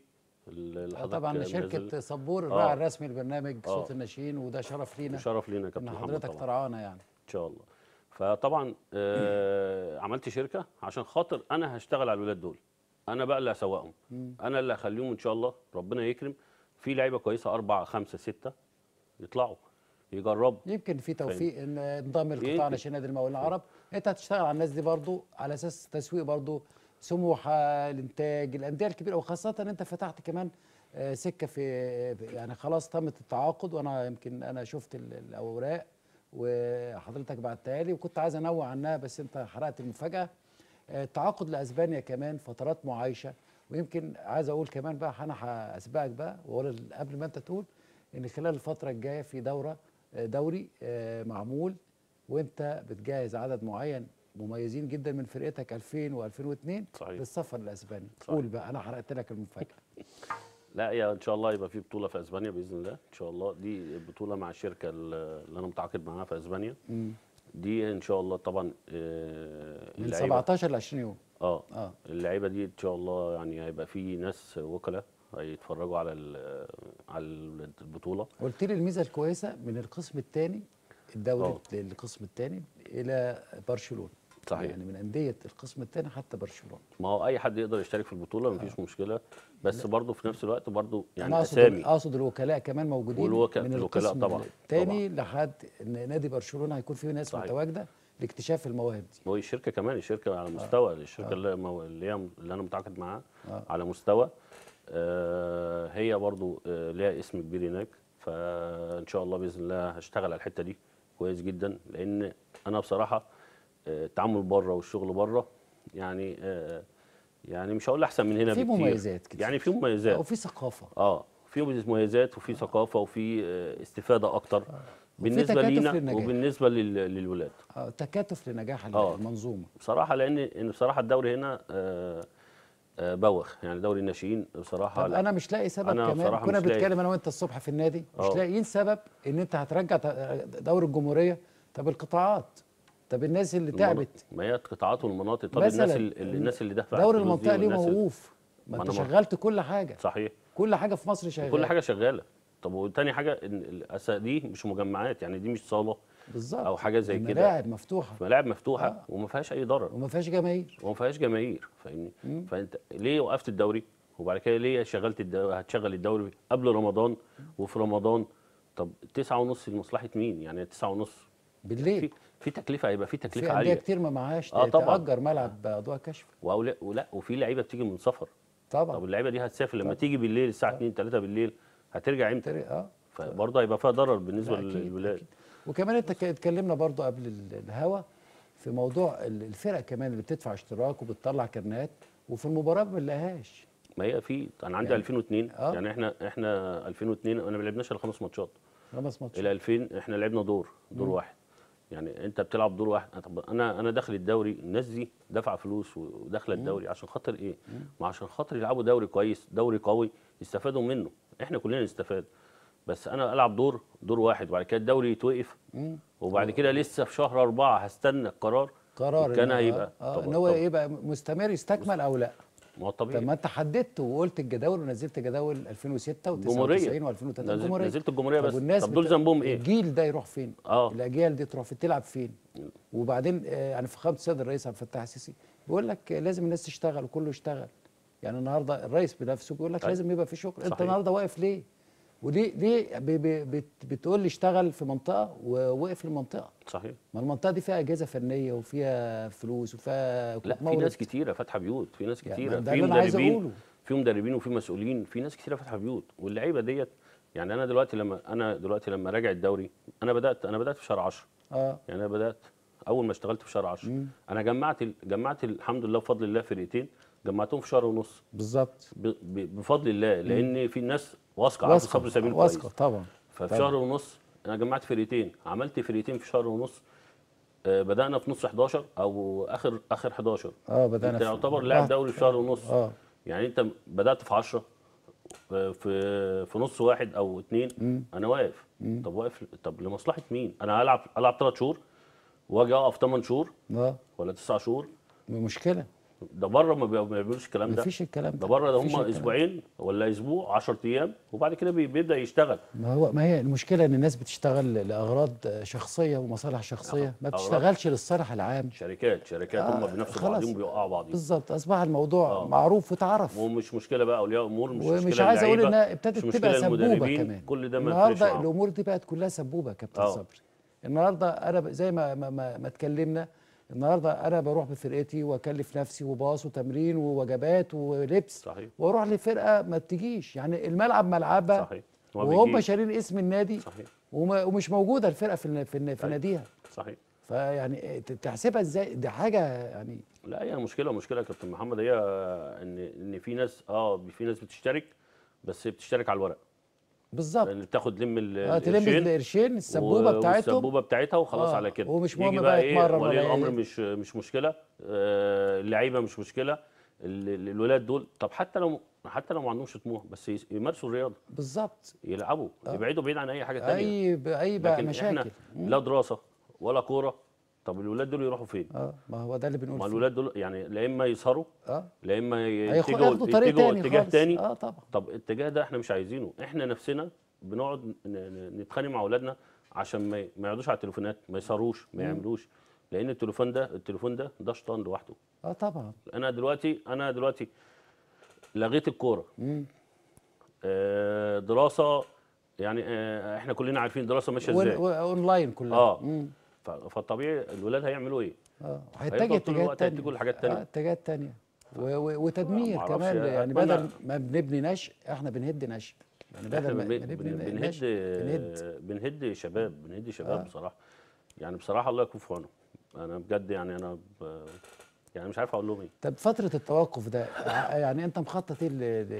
آه طبعا شركه صبور الراعي آه. الرسمي لبرنامج آه. صوت الناشئين، وده شرف لينا، شرف لينا يا كابتن محمد ان حضرتك ترعانا يعني ان شاء الله. فطبعا آه عملت شركه عشان خاطر انا هشتغل على الولاد دول، انا بقى اللي هسوقهم، انا اللي هخليهم ان شاء الله ربنا يكرم في لعيبه كويسه اربعه خمسه سته يطلعوا يجربوا، يمكن في توفيق ان انضم القطاع ناشئين نادي المقاولين العرب. انت هتشتغل على الناس دي برضو على اساس تسويق برضو سموحه، الانتاج، الانديه الكبيره، وخاصه ان انت فتحت كمان سكه في يعني خلاص تمت التعاقد، وانا يمكن انا شفت الاوراق وحضرتك بعتها لي وكنت عايز انوع عنها بس انت حرقت المفاجاه. التعاقد لاسبانيا كمان فترات معايشه، ويمكن عايز اقول كمان بقى انا هسبقك بقى واقول قبل ما انت تقول ان خلال الفتره الجايه في دوره دوري معمول، وانت بتجهز عدد معين مميزين جدا من فرقتك ألفين وألفين واثنين للسفر الاسباني. قول بقى انا حرقت لك المفاجاه. لا يا ان شاء الله يبقى في بطوله في اسبانيا باذن الله ان شاء الله. دي بطوله مع الشركه اللي انا متعاقد معاها في اسبانيا مم. دي ان شاء الله طبعا آه من سبعتاشر لعشرين يوم اه, آه. اللعيبه دي ان شاء الله يعني هيبقى في ناس وكلاء هيتفرجوا على على البطوله. قلت لي الميزه الكويسه من القسم الثاني الدوري للقسم الثاني الى برشلونه صحيح. يعني من انديه القسم الثاني حتى برشلونه، ما هو اي حد يقدر يشترك في البطوله مفيش آه. مشكله، بس برضه في نفس الوقت برضه يعني اسامي اقصد الوكلاء كمان موجودين والوكلاء. من الوكلاء طبعا تاني لحد نادي برشلونه هيكون فيه ناس صحيح. متواجده لاكتشاف المواهب دي. هو الشركه كمان الشركه على مستوى آه. الشركه آه. اللي, مو... اللي, هي اللي انا متعاقد معاها آه. على مستوى آه هي برضه آه ليها اسم كبير هناك، فان شاء الله باذن الله هشتغل على الحته دي كويس جدا، لان انا بصراحه التعامل بره والشغل بره يعني آه يعني مش هقول احسن من هنا بكتير، في مميزات كتير يعني، في مميزات وفي ثقافه اه في مميزات وفي آه. ثقافه وفي آه استفاده اكتر آه. بالنسبه لينا وبالنسبه للولاد اه تكاتف لنجاح آه. المنظومه بصراحه، لان بصراحه الدوري هنا آه آه بوخ يعني دوري الناشئين بصراحه. طب انا مش لاقي سبب أنا كمان كنا بنتكلم انا وانت الصبح في النادي آه. مش لاقيين سبب ان انت هترجع دوري الجمهوريه. طب القطاعات طب الناس اللي تعبت، ما هي قطاعات والمناطق. طب الناس اللي الناس اللي دفعت دوري المنطقه ليه موقوف؟ ما انت شغلت كل حاجه. صحيح، كل حاجه في مصر شغاله، كل حاجه شغاله. طب وتاني حاجه دي مش مجمعات، يعني دي مش صاله بالظبط او حاجه زي كده، ملاعب مفتوحه، ملاعب مفتوحه آه. وما فيهاش اي ضرر وما فيهاش جماهير وما فيهاش جماهير فاهمني؟ فانت ليه وقفت الدوري؟ وبعد كده ليه شغلت الدوري؟ هتشغل الدوري قبل رمضان وفي رمضان؟ طب تسعة ونص لمصلحه مين؟ يعني تسعة ونص بالليل في تكلفه، هيبقى في تكلفه في عاليه، في أندية كتير ما معهاش آه تأجر ملعب ضوء كشف، ولا وفي لعيبه بتيجي من سفر طبعا. طب اللعيبه دي هتسافر لما طبعًا. تيجي بالليل الساعه اتنين تلاتة بالليل، هترجع امتى؟ اه فبرضه هيبقى فيها ضرر بالنسبه للولاد. وكمان انت اتكلمنا برضه قبل الهوا في موضوع الفرق كمان اللي بتدفع اشتراك وبتطلع كرنات وفي المباراه ما بنلاقيهاش. ما هي في انا عندي يعني ألفين واتنين آه. يعني احنا احنا ألفين واتنين انا ما لعبناش الا خمس ماتشات خمس ماتشات الى ألفين احنا لعبنا دور دور مم. واحد. يعني انت بتلعب دور واحد. طب انا انا داخل الدوري، الناس دي دافعه فلوس وداخله الدوري عشان خاطر ايه؟ مم. ما عشان خاطر يلعبوا دوري كويس، دوري قوي يستفادوا منه، احنا كلنا نستفاد. بس انا العب دور دور واحد وبعد كده الدوري يتوقف وبعد كده لسه في شهر أربعة هستنى القرار قرار كان هيبقى اه ان هو يبقى مستمر يستكمل او لا. ما هو طبيعي. طب ما انت حددت وقلت الجداول ونزلت جداول ألفين وستة وتسعة وتسعين وألفين وتلاتة الجمهوريه، نزلت الجمهوريه بس. طب دول ذنبهم ايه؟ الجيل ده يروح فين؟ اه الاجيال دي تروح فين؟ تلعب فين؟ وبعدين آه انا فخامه السيد الرئيس عبد الفتاح السيسي بيقول لك لازم الناس تشتغل وكله يشتغل. يعني النهارده الرئيس بنفسه بيقول لك لازم يبقى في شغل. صحيح. انت النهارده واقف ليه؟ وليه ليه بتقول لي اشتغل في منطقه ووقف المنطقه؟ صحيح. ما المنطقه دي فيها اجهزه فنيه وفيها فلوس وفيها لا في ناس كتيره فاتحه بيوت، في ناس كتيره يعني في مدربين في مدربين وفي مسؤولين، في ناس كتيره فاتحه بيوت. واللعيبه ديت يعني انا دلوقتي لما انا دلوقتي لما راجع الدوري انا بدات انا بدات في شهر عشرة اه يعني انا بدات اول ما اشتغلت في شهر عشرة انا جمعت جمعت الحمد لله بفضل الله فرقتين جمعتهم في شهر ونص بالظبط بفضل الله، لان في ناس واثقه عارفه صبري سمير كويس واثقه طبعا. ففي شهر ونص انا جمعت فرقتين، عملت فرقتين في شهر ونص. آه بدانا في نص حداشر او اخر اخر حداشر اه بدانا انت يعتبر لاعب دوري في شهر ونص اه يعني انت بدات في عشرة في في نص واحد او اتنين مم. انا واقف مم. طب واقف طب لمصلحه مين؟ انا هلعب العب تلات شهور واجي اقف تمن شهور اه ولا تسع شهور؟ مشكله. ده بره ما بيعملوش الكلام ده، مفيش الكلام ده. ده بره ده هم اسبوعين ولا اسبوع عشرة ايام وبعد كده بيبدا يشتغل. ما هو ما هي المشكله ان الناس بتشتغل لاغراض شخصيه ومصالح شخصيه، ما بتشتغلش للصالح العام. شركات شركات هم آه بنفسهم بعضهم بيوقعوا بعضهم بالظبط. اصبح الموضوع آه معروف واتعرف ومش مشكله بقى اولياء امور، مش مشكله مش عايز اقول انها ابتدت تبقى سبوبه كمان. كل ده النهارده الامور دي بقت كلها سبوبه يا كابتن آه. صبري النهارده انا زي ما ما, ما, ما اتكلمنا النهارده انا بروح بفرقتي واكلف نفسي وباص وتمرين ووجبات ولبس صحيح. واروح لفرقه ما بتجيش، يعني الملعب ملعبها صحيح وهم شارين اسم النادي صحيح. ومش موجوده الفرقه في في ناديها صحيح. فيعني تحسبها ازاي؟ دي حاجه يعني لا هي يعني مشكله مشكله يا كابتن محمد، هي ان ان في ناس اه في ناس بتشترك بس بتشترك على الورق بالظبط، يعني بتاخد لم القرشين تلم القرشين السبوبه بتاعتهم السبوبه بتاعتها وخلاص آه. على كده ومش مهم بقى, بقى يتمرن إيه ولي الامر مش مش مشكله آه اللعيبه مش مشكله الولاد دول. طب حتى لو حتى لو ما عندهمش طموح بس يمارسوا الرياضه بالظبط يلعبوا آه. يبعدوا بعيد عن اي حاجه ثانيه اي ب... اي بقى مشاكل لا دراسه ولا كوره. طب الولاد دول يروحوا فين؟ اه ما هو ده اللي بنقوله. ما الولاد دول يعني لا اما يسهروا اه لا اما يتجهوا يتجهوا اتجاه تاني اه طبعا. طب الاتجاه ده احنا مش عايزينه، احنا نفسنا بنقعد نتخانق مع اولادنا عشان ما ما يقعدوش على التليفونات، ما يسهروش، ما يعملوش، لان التليفون ده التليفون ده ده شيطان لوحده اه طبعا. انا دلوقتي انا دلوقتي لغيت الكوره آه دراسه يعني آه احنا كلنا عارفين دراسه ماشيه ازاي اونلاين كلها اه مم. فالطبيعي الولاد هيعملوا ايه؟ اه هيتجهوا اتجاهات ثانيه هيتجهوا لحاجات ثانيه اه اتجاهات ثانيه وتدمير كمان يعني بدل ما بنبني نشء احنا بنهد نشء يعني بدل ما بنبني بنهد بنهد, بنهد شباب بنهد شباب آه. بصراحه يعني بصراحه الله يكون في عونهم. انا بجد يعني انا ب... يعني مش عارف اقول لهم ايه. طب فتره التوقف ده يعني انت مخطط ايه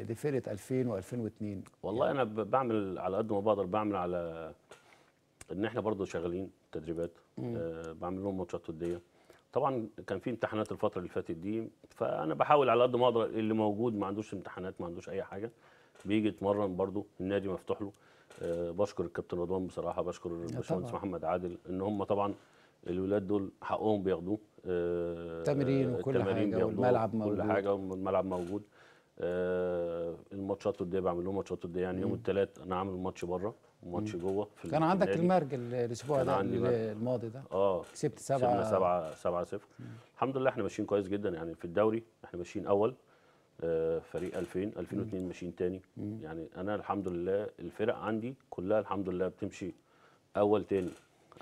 لفرقه ألفين وألفين واتنين؟ والله يعني. انا بعمل على قد ما بقدر، بعمل على ان احنا برضه شغالين تدريبات آه بعمل لهم ماتشات وديه. طبعا كان في امتحانات الفتره اللي فاتت دي، فانا بحاول على قد ما اقدر اللي موجود ما عندوش امتحانات ما عندوش اي حاجه بيجي يتمرن، برضه النادي مفتوح له. آه بشكر الكابتن رضوان بصراحه، بشكر الباشمهندس محمد عادل ان هم طبعا الولاد دول حقهم بياخدوه، تمرين وكل حاجه والملعب موجود، كل حاجه والملعب موجود. آه الماتشات الوديه بعمل لهم ماتشات وديه، يعني مم. يوم الثلاث انا عامل ماتش بره وماتش جوه. كان عندك المرج الاسبوع ده الماضي ده؟ اه كسبت سبعه سبعه سبعه صفر. الحمد لله احنا ماشيين كويس جدا، يعني في الدوري احنا ماشيين اول، آه فريق ألفين ألفين واثنين ماشيين ثاني، يعني انا الحمد لله الفرق عندي كلها الحمد لله بتمشي اول ثاني.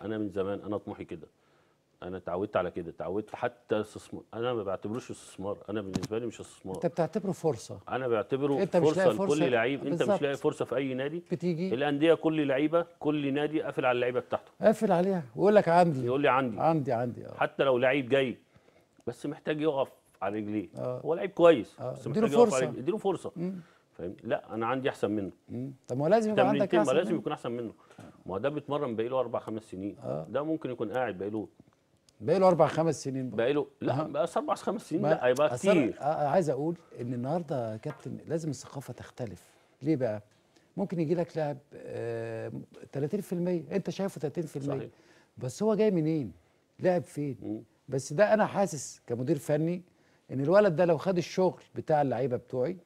انا من زمان انا طموحي كده، انا اتعودت على كده، اتعودت حتى استثمار. انا ما بعتبروش استثمار، انا بالنسبه لي مش استثمار، انت بتعتبره فرصه، انا بعتبره انت فرصه لكل لعيب. انت مش لاقي فرصه في اي نادي، بتيجي الانديه كل لعيبه، كل نادي قافل على اللعيبه بتاعته، قافل عليها ويقول لك عندي، يقول لي عندي عندي عندي أوه. حتى لو لعيب جاي بس محتاج يقف على رجليه، هو لعيب كويس أوه. بس محتاج يقف على رجليه، اديله فرصه. فاهم؟ لا انا عندي احسن منه. طب ما لازم يبقى عندك احسن، ما لازم يكون احسن منه. ما ده بيتمرن بقاله اربع خمس سنين، ده ممكن يكون قاعد بقاله بقاله أربع خمس سنين بقاله لا بقى أربع خمس سنين لا هيبقى كتير. عايز أقول إن النهارده يا كابتن لازم الثقافة تختلف، ليه بقى؟ ممكن يجي لك لاعب آه ثلاثين بالمية أنت شايفه ثلاثين بالمية صحيح، بس هو جاي منين؟ لعب فين؟ مم. بس ده أنا حاسس كمدير فني إن الولد ده لو خد الشغل بتاع اللعيبة بتوعي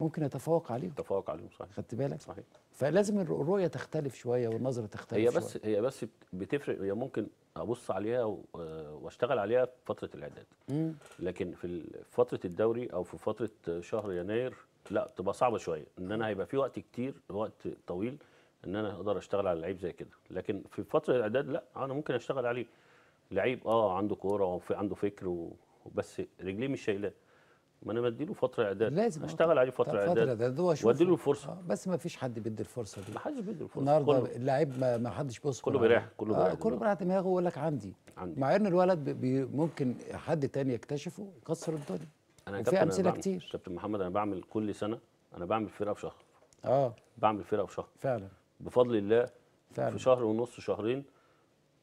ممكن يتفوق عليهم. يتفوق عليهم صحيح، خدت بالك؟ صحيح. فلازم الرؤية تختلف شوية والنظرة تختلف هي شوية. بس هي بس بتفرق، هي ممكن ابص عليها واشتغل عليها في فتره الاعداد، لكن في فتره الدوري او في فتره شهر يناير لا تبقى صعبه شويه، ان انا هيبقى في وقت كتير، وقت طويل ان انا اقدر اشتغل على لعيب زي كده. لكن في فتره الاعداد لا انا ممكن اشتغل عليه لعيب اه عنده كوره وعنده فكر وبس رجليه مش شايلاه، ما انا بديله فتره اعداد، لازم اشتغل عليه فتره اعداد واديله الفرصه. آه بس ما فيش حد بيدي الفرصه دي، ما حدش بيدي الفرصه النهارده. اللعيب ما, ما حدش بيبص، كله بيريح، كله بيريح، كله بيريح دماغه ويقول لك عندي عندي، مع ان الولد بي ممكن حد تاني يكتشفه يكسر الدنيا. انا كابتن، امثله كتير كابتن محمد، انا بعمل كل سنه، انا بعمل فرقه في شهر، اه بعمل فرقه في شهر فعلا بفضل الله، فعلا في شهر ونص شهرين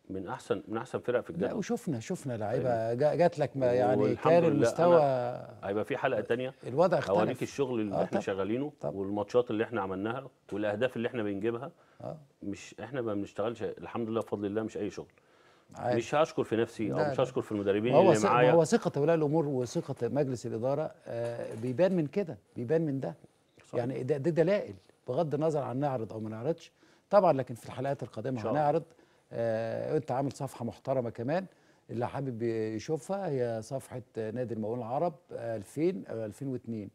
من احسن من احسن فرق في الجدول. لا وشفنا شفنا لعيبه جات لك، ما يعني كان المستوى. هيبقى في حلقه ثانيه الوضع اختلف، اوريك الشغل اللي آه احنا شغالينه والماتشات اللي احنا عملناها والاهداف اللي احنا بنجيبها. آه مش احنا ما بنشتغلش الحمد لله بفضل الله، مش اي شغل عارف. مش هشكر في نفسي او مش هشكر في المدربين اللي معايا، هو ثقه ولاء الامور وثقه مجلس الاداره. آه بيبان من كده، بيبان من ده صحيح. يعني ده, ده دلائل بغض النظر عن نعرض او ما نعرضش طبعا، لكن في الحلقات القادمه هنعرض. آه، انت عامل صفحه محترمه كمان، اللي حابب يشوفها هي صفحه نادي المقاولون العرب ألفين ألفين واثنين،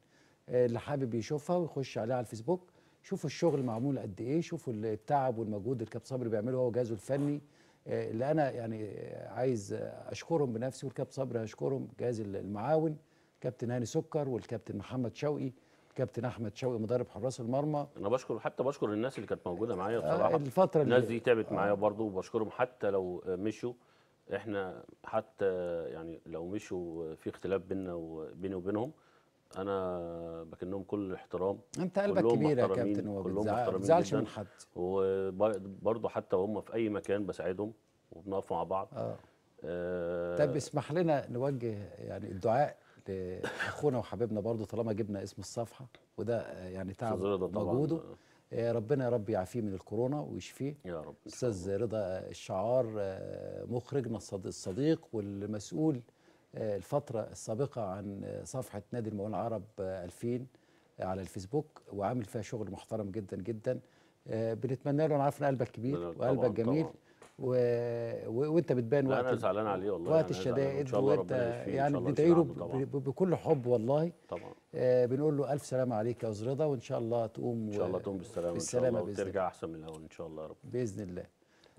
آه، اللي حابب يشوفها ويخش عليها على الفيسبوك، شوفوا الشغل معمول قد ايه، شوفوا التعب والمجهود اللي كابتن صبري بيعمله هو وجهازه الفني، آه، اللي انا يعني عايز اشكرهم بنفسي والكابتن صبري هشكرهم، جهاز المعاون كابتن هاني سكر والكابتن محمد شوقي، كابتن احمد شوقي مدرب حراس المرمى. انا بشكر، حتى بشكر الناس اللي كانت موجوده معايا بصراحه، الفتره الناس دي تعبت معايا برضه وبشكرهم، حتى لو مشوا احنا، حتى يعني لو مشوا في اختلاف بيننا وبيني وبينهم انا بكنهم كل الاحترام. انت قلبك كبير يا كابتن، ما بتزعلش من حد، وبرضه حتى هم في اي مكان بساعدهم وبنقف مع بعض. اه, آه طب اسمح لنا نوجه يعني الدعاء اخونا وحبيبنا برضه، طالما جبنا اسم الصفحه وده يعني تعب موجوده، ربنا يا رب يعافيه من الكورونا ويشفيه يا رب. استاذ رضا الشعار مخرجنا الصديق والمسؤول الفتره السابقه عن صفحه نادي المقاولون العرب ألفين على الفيسبوك، وعامل فيها شغل محترم جدا جدا، بنتمنى له، انا عارف ان قلبك كبير وقلبك جميل طبعاً. و... و... وانت بتبان وقت، انا زعلان عليه والله، وقت الشدائد وانت يعني بتدعي له ب... بكل حب والله طبعا. آه بنقول له الف سلامه عليك يا استاذ رضا، وان شاء الله تقوم، ان شاء الله تقوم بالسلامه، بالسلامه وترجع احسن من الاول ان شاء الله يا رب باذن الله.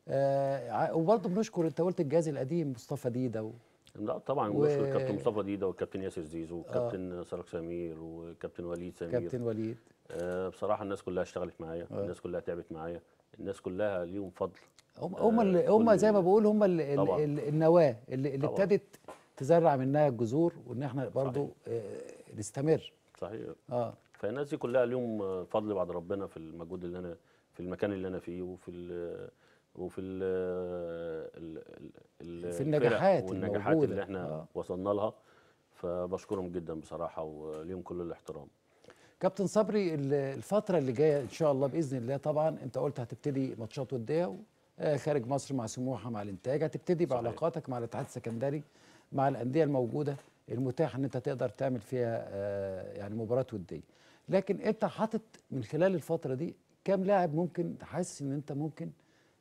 آه وبرضه بنشكر، انت قلت الجهاز القديم مصطفى ديده و... لا طبعا و... بنشكر الكابتن مصطفى ديده والكابتن ياسر زيزو والكابتن آه. صلاح سمير والكابتن وليد سمير، كابتن وليد آه بصراحه الناس كلها اشتغلت معايا، آه. الناس كلها تعبت معايا، الناس كلها ليهم فضل، هم هم آه هم زي ما بقول هم النواه اللي ابتدت تزرع منها الجذور، وان احنا برضو آه نستمر صحيح. اه فالناس دي كلها ليهم فضل بعد ربنا في المجهود اللي انا في المكان اللي انا فيه، وفي ال وفي ال ال ال في النجاحات والنجاحات الموجودة اللي احنا آه. وصلنا لها، فبشكرهم جدا بصراحه وليهم كل الاحترام. كابتن صبري الفتره اللي جايه ان شاء الله باذن الله، طبعا انت قلت هتبتدي ماتشات وديه خارج مصر مع سموحه مع الانتاج، هتبتدي بعلاقاتك مع الاتحاد السكندري مع الانديه الموجوده المتاحه ان انت تقدر تعمل فيها يعني مباراه وديه. لكن انت حاطط من خلال الفتره دي كام لاعب ممكن حاسس ان انت ممكن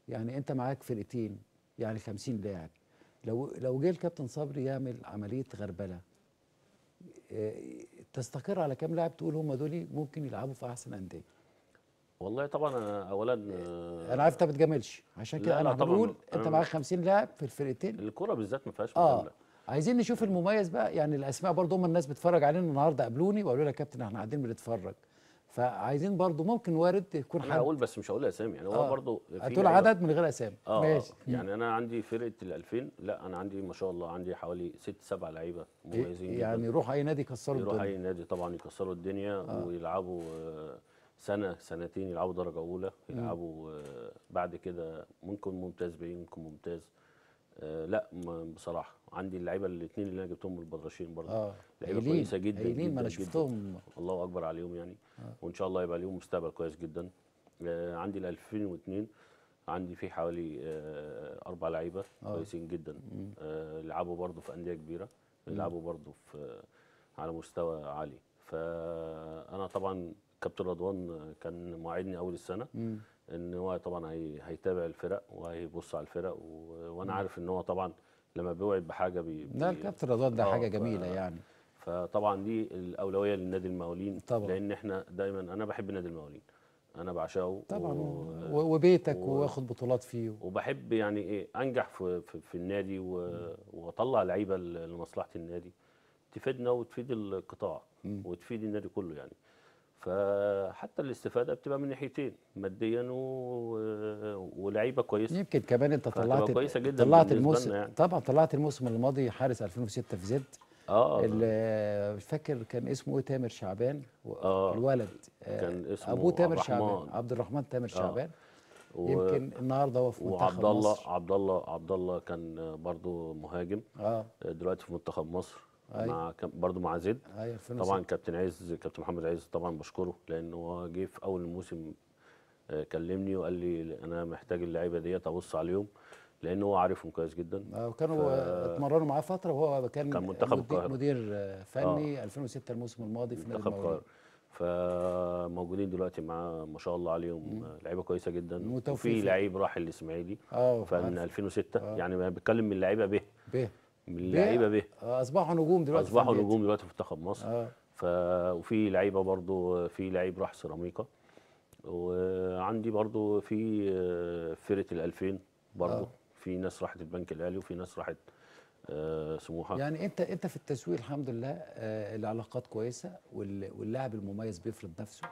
يعني انت معاك فرقتين يعني خمسين لاعب، لو لو جه الكابتن صبري يعمل عمليه غربله تستقر على كام لاعب تقول هم دول ممكن يلعبوا في احسن انديه؟ والله طبعا انا اولا انا عارف انت ما بتجاملش، عشان كده انا بقول انت معاك خمسين لاعب في الفرقتين. الكره بالذات ما فيهاش مجامله. اه عايزين نشوف المميز بقى، يعني الاسماء برضه هم الناس بتتفرج علينا النهارده قابلوني وقالوا لي يا كابتن احنا قاعدين بنتفرج، فعايزين برضه ممكن وارد يكون حد. انا هقول بس مش هقول اسامي، يعني هو آه. برضه هتقول عدد من غير اسامي. آه ماشي. يعني انا عندي فرقه ال ألفين، لا انا عندي ما شاء الله عندي حوالي ست سبع لعيبه مميزين جدا. يعني يروح اي نادي يكسروا الدنيا. يروح اي نادي طبعا يكسروا الدنيا آه. ويلعبوا سنه سنتين، يلعبوا درجه اولى، يلعبوا بعد كده ممكن ممتاز بعيد ممكن ممتاز. آه لا بصراحه عندي اللعيبه الاثنين اللي انا جبتهم من البدرشين برضه آه. لعيبه كويسه جدا هايلين، ما انا شفتهم الله اكبر عليهم يعني آه. وان شاء الله يبقى ليهم مستقبل كويس جدا. آه عندي ال ألفين واثنين عندي في حوالي آه اربع لعيبه آه. كويسين جدا آه لعبوا برضه في انديه كبيره، لعبوا برضه في على مستوى عالي. فانا طبعا كابتن رضوان كان موعدني اول السنه مم. ان هو طبعا هي هيتابع الفرق وهيبص على الفرق و... وانا مم. عارف ان هو طبعا لما بيوعد بحاجه بي... لا الكابتن رضوان ده حاجه جميله ف... يعني فطبعا دي الاولويه لنادي المقاولين طبعا، لان احنا دايما انا بحب نادي المقاولين، انا بعشقه طبعا و... و... وبيتك و... واخد بطولات فيه و... وبحب يعني ايه انجح في, في... في النادي و... واطلع لعيبه لمصلحه النادي تفيدنا وتفيد القطاع مم. وتفيد النادي كله يعني. فحتى الاستفاده بتبقى من ناحيتين، ماديا و... ولعيبه كويسه. يمكن كمان انت طلعت كويسه جدا طلعت الموسم يعني. طبعا طلعت الموسم الماضي حارس ألفين وستة في زد اه مش فاكر كان اسمه ايه، تامر شعبان آه الولد كان اسمه ابوه تامر شعبان، عبد الرحمن تامر شعبان آه يمكن و... النهارده هو في منتخب مصر. وعبد الله عبد الله كان برضو مهاجم اه دلوقتي في منتخب مصر مع برضه مع زد طبعا. كابتن عز كابتن محمد عز طبعا بشكره، لانه هو جه في اول الموسم كلمني وقال لي انا محتاج اللعيبه ديت ابص عليهم، لان هو عارفهم كويس جدا اه وكانوا اتمرنوا معاه فتره وهو كان كان منتخب القاهره مدير فني آه. ألفين وستة الموسم الماضي في منتخب القاهره. فموجودين دلوقتي معاه ما شاء الله عليهم لعيبه كويسه جدا، وفي لعيب راح الاسماعيلي اه فمن ألفين وستة آه. يعني انا بتكلم من لعيبه به به من لعيبه به اصبحوا نجوم دلوقتي اصبحوا نجوم دلوقتي في منتخب مصر آه. ف وفي لعيبه برضو، في لعيب راح سيراميكا، وعندي برضو في فرقه ال ألفين برضو آه. في ناس راحت البنك الاهلي وفي ناس راحت آه سموحه. يعني انت انت في التسويق الحمد لله آه العلاقات كويسه واللاعب المميز بيفرض نفسه،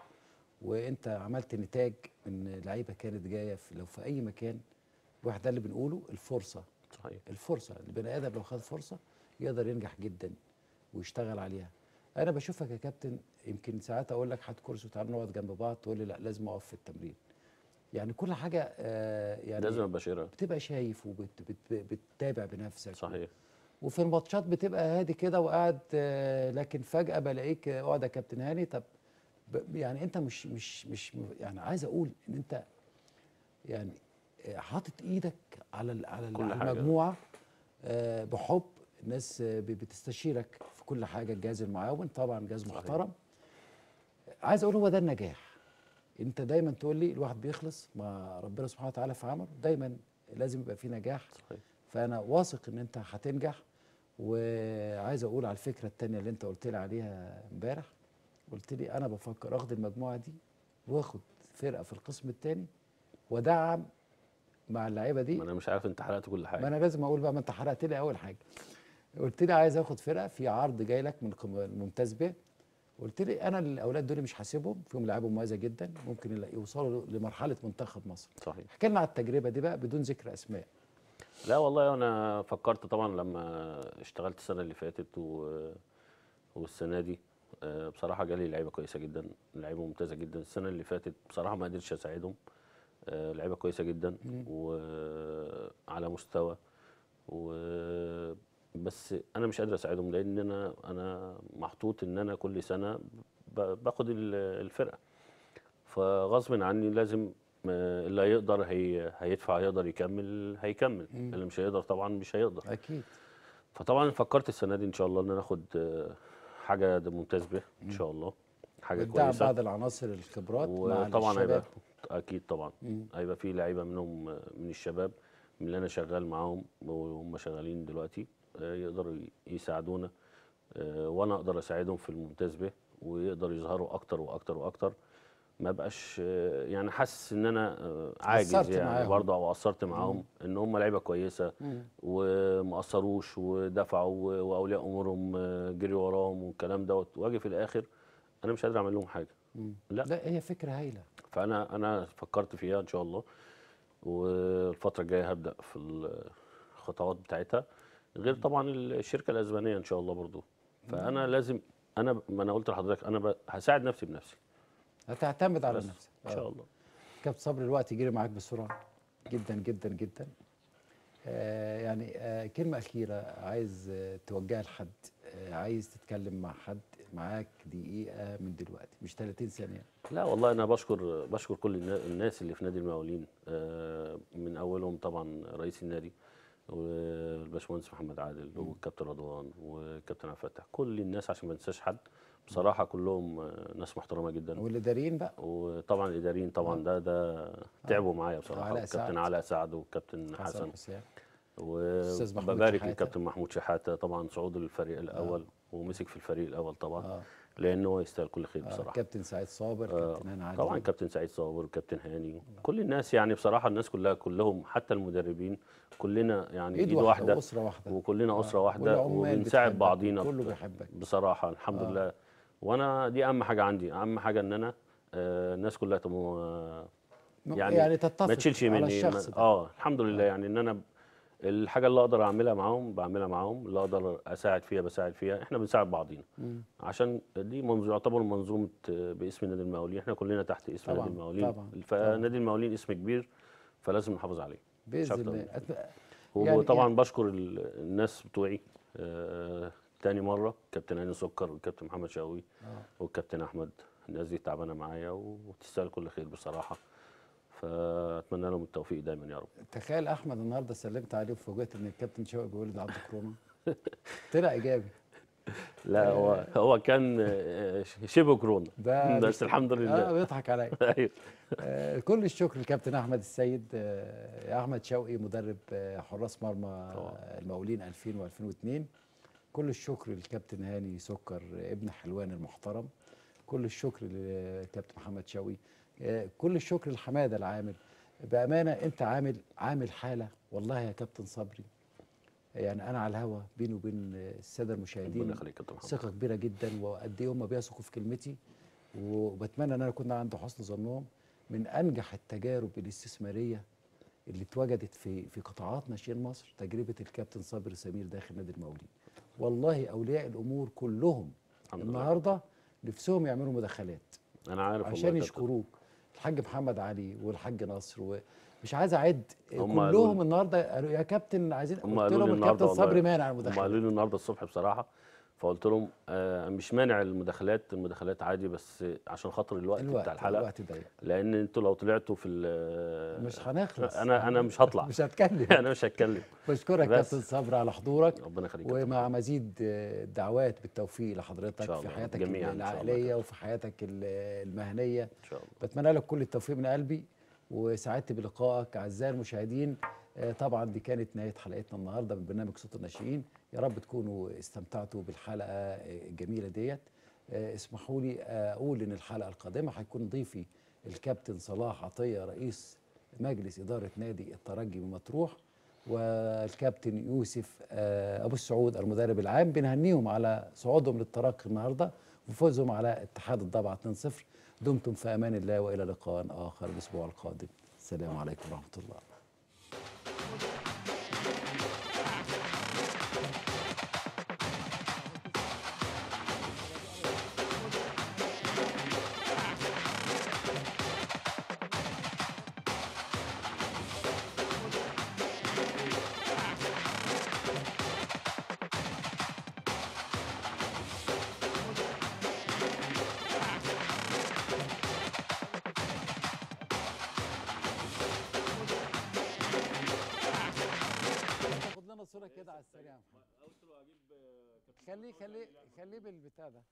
وانت عملت نتاج من لعيبه كانت جايه في لو في اي مكان. واحد ده اللي بنقوله الفرصه صحيح. الفرصه البني ادم لو خد فرصه يقدر ينجح جدا ويشتغل عليها. انا بشوفك يا كابتن يمكن ساعات اقول لك هات كرسي وتعالى نقعد جنب بعض تقول لي لا لازم اقف في التمرين، يعني كل حاجه آه يعني لازم ابقى بتبقى شايف وبتتابع بنفسك صحيح. وفي الماتشات بتبقى هادي كده وقاعد آه لكن فجاه بلاقيك اقعد يا كابتن هاني. طب يعني انت مش مش مش يعني عايز اقول ان انت يعني حاطط ايدك على على المجموعه آه بحب، الناس بتستشيرك في كل حاجه، الجهاز المعاون طبعا جهاز محترم. عايز اقول هو ده النجاح. انت دايما تقول لي الواحد بيخلص مع ربنا سبحانه وتعالى في عمله، دايما لازم يبقى في نجاح صحيح. فانا واثق ان انت هتنجح. وعايز اقول على الفكره الثانيه اللي انت قلت لي عليها امبارح، قلت لي انا بفكر اخد المجموعه دي واخد فرقه في القسم الثاني وادعم مع اللعيبه دي. ما انا مش عارف انت حرقت كل حاجه. ما انا لازم اقول بقى، ما انت حرقت لي اول حاجه. قلت لي عايز اخد فرقه في عرض جاي لك من ممتاز به، قلت لي انا الاولاد دول مش هسيبهم، فيهم لعيبه مميزه جدا ممكن يوصلوا لمرحله منتخب مصر صحيح. احكي لنا على التجربه دي بقى بدون ذكر اسماء. لا والله انا فكرت طبعا لما اشتغلت السنه اللي فاتت و... والسنه دي بصراحه جالي لعيبه كويسه جدا، لعيبه ممتازه جدا. السنه اللي فاتت بصراحه ما قدرتش اساعدهم، لعيبه كويسه جدا وعلى مستوى و... بس انا مش قادر اساعدهم، لان انا انا محطوط ان انا كل سنه باخد الفرقه، فغصب عني لازم اللي هيقدر هي... هيدفع هيقدر يكمل هيكمل، مم. اللي مش هيقدر طبعا مش هيقدر اكيد. فطبعا فكرت السنه دي ان شاء الله ان ناخد حاجه ممتاز بها ان شاء الله، حاجه كويسه بعض العناصر الخبرات وطبعا هيبقى اكيد طبعا مم. هيبقى في لعيبه منهم من الشباب من اللي انا شغال معاهم وهم شغالين دلوقتي يقدروا يساعدونا وانا اقدر اساعدهم في الممتاز به ويقدروا يظهروا اكتر واكتر واكتر، ما بقاش يعني حاسس ان انا عاجز يعني برضه او قصرت معاهم، ان هم لعيبه كويسه مم. وما قصروش ودفعوا واولياء امورهم جري وراهم والكلام دوت، واجي في الاخر انا مش قادر اعمل لهم حاجه. مم. لا لا هي فكره هايله، فانا انا فكرت فيها ان شاء الله، والفتره الجايه هبدا في الخطوات بتاعتها، غير طبعا الشركه الاسبانيه ان شاء الله برضو. فانا لازم انا ما انا قلت لحضرتك انا هساعد نفسي بنفسي، هتعتمد على نفسك ان شاء الله. كابتن صبري الوقت يجري معاك بسرعه جدا جدا جدا. آه يعني آه كلمه اخيره عايز توجهها لحد، آه عايز تتكلم مع حد، معاك دقيقه من دلوقتي مش ثلاثين ثانيه. لا والله انا بشكر بشكر كل الناس اللي في نادي المقاولين، آه من اولهم طبعا رئيس النادي والباشمهندس محمد عادل والكابتن رضوان والكابتن عبد الفتاح، كل الناس عشان ما ننساش حد بصراحه، كلهم ناس محترمه جدا. والاداريين بقى وطبعا الاداريين طبعا ده ده تعبوا معايا بصراحه، الكابتن علاء سعد والكابتن حسن وببارك للكابتن محمود شحاته طبعا صعود الفريق الاول آه. ومسك في الفريق الاول طبعا آه. لانه هو يستاهل كل خير بصراحه. الكابتن سعيد صابر الكابتن آه. هاني عادل طبعا، الكابتن سعيد صابر والكابتن هاني آه. كل الناس يعني بصراحه الناس كلها كلهم حتى المدربين كلنا يعني ايد واحده واسره واحده وكلنا اسره واحده وبنساعد بعضينا كله بيحبك بصراحه الحمد آه. لله. وانا دي اهم حاجه عندي، اهم حاجه ان انا آه الناس كلها آه يعني, يعني ما تشيلش مني اه الحمد لله آه. يعني ان انا الحاجه اللي اقدر اعملها معاهم بعملها معاهم، اللي اقدر اساعد فيها بساعد فيها، احنا بنساعد بعضينا مم. عشان دي يعتبر منظومه باسم نادي المقاولين، احنا كلنا تحت اسم نادي المقاولين، فنادي المقاولين اسم كبير فلازم نحافظ عليه باذن الله. وطبعا يعني بشكر الناس بتوعي آه تاني مره، كابتن هاني سكر والكابتن محمد شاوي آه. والكابتن احمد، الناس دي تعبانه معايا وتستاهل كل خير بصراحه، فاتمنى لهم التوفيق دايما يا رب. تخيل احمد النهارده سلمت عليه وفوجئت ان الكابتن شوقي بيقول ده عبد كورونا طلع ايجابي. لا هو هو كان شبه كورونا بس الحمد لله اه بيضحك عليا. ايوه كل الشكر للكابتن احمد السيد. يا احمد شوقي مدرب حراس مرمى المقاولين ألفين وألفين واثنين، كل الشكر للكابتن هاني سكر ابن حلوان المحترم، كل الشكر للكابتن محمد شوقي، كل الشكر لحماده العامل. بامانه انت عامل عامل حاله والله يا كابتن صبري، يعني انا على الهوا بيني وبين الساده المشاهدين ثقه كبيره جدا، وقد ايه هم بيثقوا في كلمتي، وبتمنى ان انا اكون عند حسن ظنهم. من انجح التجارب الاستثماريه اللي اتوجدت في في قطاعات ناشئين مصر تجربه الكابتن صبري سمير داخل نادي المقاولين. والله اولياء الامور كلهم النهارده نفسهم يعملوا مداخلات انا عارف عشان يشكروك، الحاج محمد علي والحاج نصر ومش عايز اعد كلهم النهارده قالوا يا كابتن عايزين، قلت لهم الكابتن صبري مانع المداخلات. هم قالوا لي النهارده الصبح بصراحه، فقلت لهم آه مش مانع المداخلات، المداخلات عادي بس عشان خاطر الوقت, الوقت بتاع الحلقه الوقت ضيق، لان انتوا لو طلعتوا في مش هنخلص، انا انا مش هطلع مش هتكلم انا مش هتكلم بشكرك كابتن صبري على حضورك، ربنا يخليك، ومع مزيد الدعوات بالتوفيق لحضرتك في حياتك العائليه وفي حياتك المهنيه ان شاء الله. بتمنى لك كل التوفيق من قلبي، وسعدت بلقائك. اعزائي المشاهدين طبعا دي كانت نهايه حلقتنا النهارده من برنامج صوت الناشئين، يا رب تكونوا استمتعتوا بالحلقه الجميله ديت. اسمحوا لي اقول ان الحلقه القادمه هيكون ضيفي الكابتن صلاح عطيه رئيس مجلس اداره نادي الترجي بمطروح، والكابتن يوسف ابو السعود المدرب العام. بنهنيهم على صعودهم للترجي النهارده وفوزهم على اتحاد الضبعه اثنين صفر. دمتم في امان الله والى لقاء اخر الاسبوع القادم، السلام عليكم ورحمه الله. بيضة على السريع. قلت له اجيب كابتن، خليه خليه خليه بالبتاع ده.